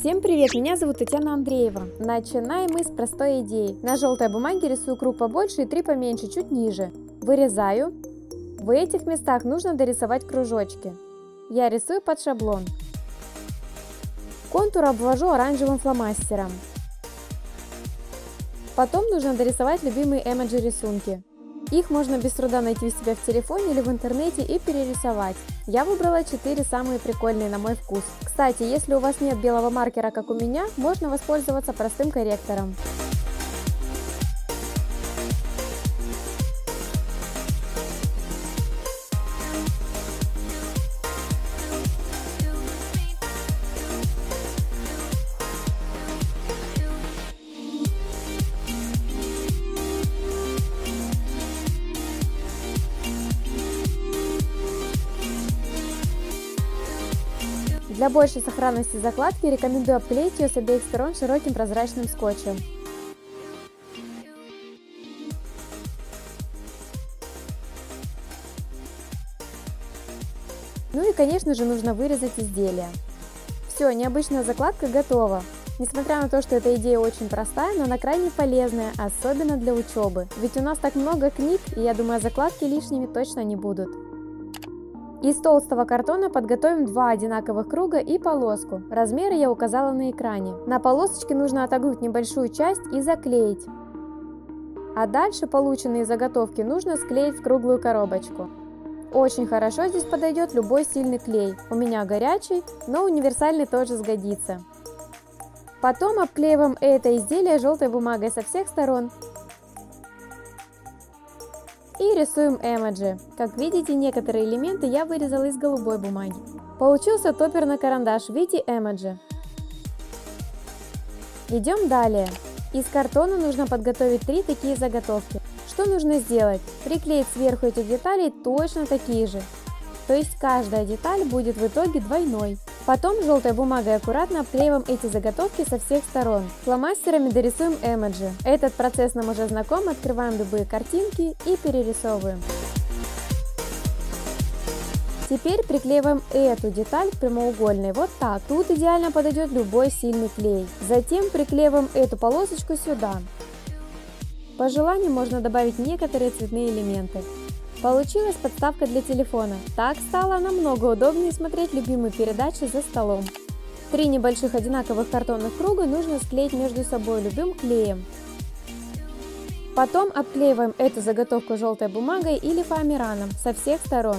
Всем привет, меня зовут Татьяна Андреева. Начинаем мы с простой идеи. На желтой бумаге рисую круг побольше и 3 поменьше, чуть ниже. Вырезаю. В этих местах нужно дорисовать кружочки. Я рисую под шаблон. Контур обвожу оранжевым фломастером. Потом нужно дорисовать любимые эмоджи рисунки. Их можно без труда найти у себя в телефоне или в интернете и перерисовать. Я выбрала 4 самые прикольные на мой вкус. Кстати, если у вас нет белого маркера, как у меня, можно воспользоваться простым корректором. Для большей сохранности закладки рекомендую обклеить ее с обеих сторон широким прозрачным скотчем. Ну и, конечно же, нужно вырезать изделие. Все, необычная закладка готова. Несмотря на то, что эта идея очень простая, но она крайне полезная, особенно для учебы. Ведь у нас так много книг, и я думаю, закладки лишними точно не будут. Из толстого картона подготовим 2 одинаковых круга и полоску. Размеры я указала на экране. На полосочке нужно отогнуть небольшую часть и заклеить. А дальше полученные заготовки нужно склеить в круглую коробочку. Очень хорошо здесь подойдет любой сильный клей. У меня горячий, но универсальный тоже сгодится. Потом обклеиваем это изделие желтой бумагой со всех сторон. И рисуем эмоджи. Как видите, некоторые элементы я вырезала из голубой бумаги. Получился топерный карандаш в виде эмоджи. Идем далее. Из картона нужно подготовить 3 такие заготовки. Что нужно сделать? Приклеить сверху этих деталей точно такие же. То есть каждая деталь будет в итоге двойной. Потом желтой бумагой аккуратно обклеиваем эти заготовки со всех сторон. Фломастерами дорисуем эмоджи. Этот процесс нам уже знаком, открываем любые картинки и перерисовываем. Теперь приклеиваем эту деталь к прямоугольной, вот так. Тут идеально подойдет любой сильный клей. Затем приклеиваем эту полосочку сюда. По желанию можно добавить некоторые цветные элементы. Получилась подставка для телефона. Так стало намного удобнее смотреть любимые передачи за столом. 3 небольших одинаковых картонных круга нужно склеить между собой любым клеем. Потом обклеиваем эту заготовку желтой бумагой или фоамираном со всех сторон.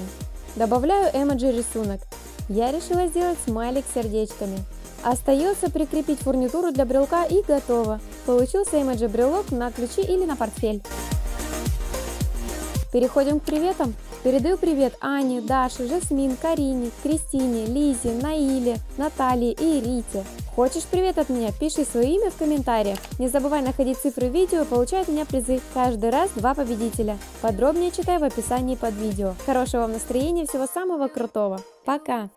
Добавляю эмоджи рисунок. Я решила сделать смайлик с сердечками. Остается прикрепить фурнитуру для брелка и готово. Получился эмоджи брелок на ключи или на портфель. Переходим к приветам. Передаю привет Ане, Даше, Жасмин, Карине, Кристине, Лизе, Наиле, Наталье и Рите. Хочешь привет от меня? Пиши свое имя в комментариях. Не забывай находить цифры видео и получай от меня призы. Каждый раз 2 победителя. Подробнее читай в описании под видео. Хорошего вам настроения, всего самого крутого. Пока!